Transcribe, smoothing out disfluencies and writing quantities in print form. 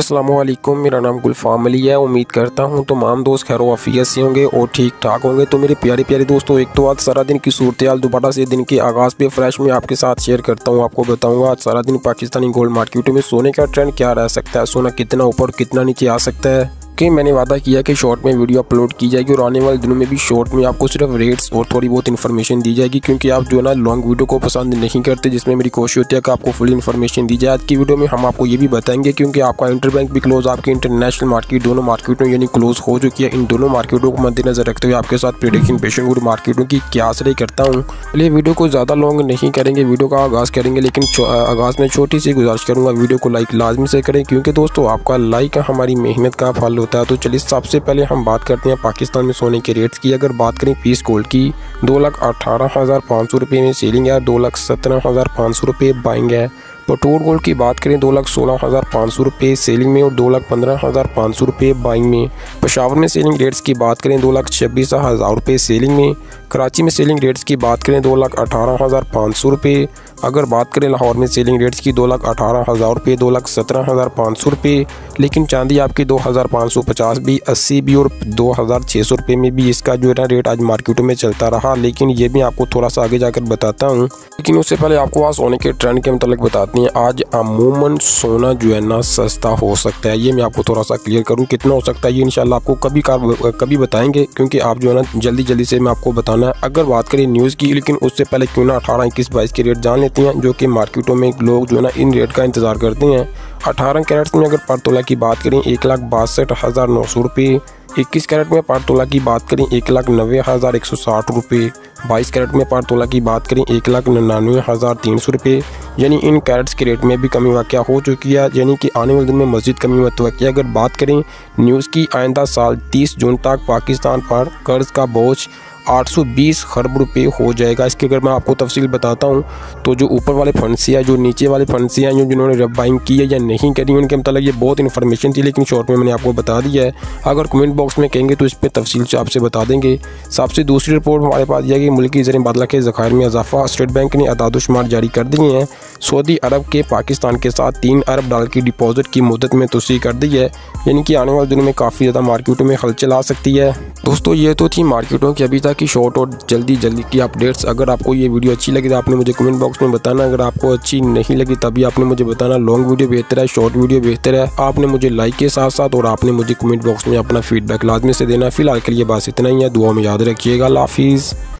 अस्सलामुअलैकुम, मेरा नाम गुलफाम अली है। उम्मीद करता हूँ तमाम दोस्त खैर आफियत से होंगे और ठीक ठाक होंगे। तो मेरे प्यारे प्यारे दोस्तों, एक तो आज सारा दिन की सूरत हाल दोबारा से दिन के आगाज़ पे फ्रेश में आपके साथ शेयर करता हूँ। आपको बताऊँगा आज सारा दिन पाकिस्तानी गोल्ड मार्केट में सोने का ट्रेंड क्या रह सकता है, सोना कितना ऊपर कितना नीचे आ सकता है। कि मैंने वादा किया कि शॉर्ट में वीडियो अपलोड की जाएगी और आने वाले दिनों में भी शॉर्ट में आपको सिर्फ रेट्स और थोड़ी बहुत इन्फॉर्मेशन दी जाएगी, क्योंकि आप जो है ना लॉन्ग वीडियो को पसंद नहीं करते, जिसमें मेरी कोशिश होती है कि आपको फुल इन्फॉर्मेशन दी जाए। आज की वीडियो में हम आपको ये भी बताएंगे, क्योंकि आपका इंटरबैंक भी क्लोज, आपकी इंटरनेशनल मार्केट दोनों मार्केटों यानी क्लोज हो चुकी है। इन दोनों मार्केटों को मद्देनजर रखते हुए आपके साथ प्रेडिक्शन पेशन गुड मार्केटों की क्यास रही करता हूँ। इसलिए वीडियो को ज़्यादा लॉन्ग नहीं करेंगे, वीडियो का आगाज़ करेंगे, लेकिन आगाज़ में छोटी सी गुजारिश करूँगा वीडियो को लाइक लाजमी से करें, क्योंकि दोस्तों आपका लाइक हमारी मेहनत का फल। तो चलिए सबसे पहले हम बात करते हैं पाकिस्तान में सोने के रेट्स की। अगर बात करें पीस गोल्ड की 2,18,500 रुपये में सेलिंग है, 2,17,500 रुपये बाइंग है। पटोर गोल्ड की बात करें 2,16,500 रुपये सेलिंग में और 2,15,500 रुपये बाइंग में। पेशावर में सेलिंग रेट्स की बात करें 2,26,000 रुपये सेलिंग में। कराची में सेलिंग रेट्स की बात करें 2,18,500 रुपये। अगर बात करें लाहौर में सेलिंग रेट्स की 2,18,000 रुपये, 2,17,500 रुपये, लेकिन चांदी आपकी 2,550 भी, 80 भी और 2,600 रुपये में भी इसका जो है ना रेट आज मार्केटों में चलता रहा। लेकिन ये भी आपको थोड़ा सा आगे जाकर बताता हूँ, लेकिन उससे पहले आपको आज सोने के ट्रेंड के मतलब बताते हैं। आज अमूमन सोना जो है ना सस्ता हो सकता है, ये मैं आपको थोड़ा सा क्लियर करूँ कितना हो सकता है ये इंशाल्लाह आपको कभी बताएंगे, क्योंकि आप जो है ना जल्दी से मैं आपको बताना है। अगर बात करें न्यूज़ की, लेकिन उससे पहले क्यों ना 18, 21, 22 के रेट जान लेते हैं, जो कि मार्केटों में लोग जो है ना इन रेट का इंतज़ार करते हैं। 18 कैरेट्स में अगर पर तोला की बात करें 1,62,900 रुपये। 21 कैरेट में पर तोला की बात करें 1,90,160 रुपये। 22 कैरेट में पर तोला की बात करें 1,99,300 रुपये। यानी इन कैरेट्स के रेट में भी कमी वाक़या हो चुकी है, यानी कि आने वाले दिन में मज़ीद कमी मुतवक्की है। अगर बात करें न्यूज़ की, आइंदा साल 30 जून तक पाकिस्तान पर कर्ज़ का बोझ 820 खरब रुपए हो जाएगा। इसके अगर मैं आपको तफसील बताता हूँ तो जो ऊपर वाले फंड से है, जो नीचे वाले फंड से हैं, जो जिन्होंने बाइंग की है या नहीं करी, उनके मतलब ये बहुत इन्फॉर्मेशन थी, लेकिन शॉर्ट में मैंने आपको बता दिया है। अगर कमेंट बॉक्स में कहेंगे तो इस पर तफसील से आपसे बता देंगे। सबसे दूसरी रिपोर्ट हमारे पास यह है कि मुल्की ज़र मुबादला के ज़खायर में इजाफा, स्टेट बैंक ने अदादोशुमार जारी कर दिए हैं। सऊदी अरब के पाकिस्तान के साथ $3 अरब की डिपॉजिट की मुद्दत में तोसी कर दी है, यानी कि आने वाले दिनों में काफ़ी ज़्यादा मार्केटों में हलचल आ सकती है। दोस्तों ये तो थी मार्केटों की अभी तक की शॉर्ट और जल्दी की अपडेट्स। अगर आपको ये वीडियो अच्छी लगी तो आपने मुझे कमेंट बॉक्स में बताना, अगर आपको अच्छी नहीं लगी तभी आपने मुझे बताना। लॉन्ग वीडियो बेहतर है, शॉर्ट वीडियो बेहतर है। आपने मुझे लाइक के साथ और आपने मुझे कमेंट बॉक्स में अपना फीडबैक लाजमी से देना। फिलहाल के लिए बस इतना ही है, दुआ में याद रखिएगा। हाफिज़।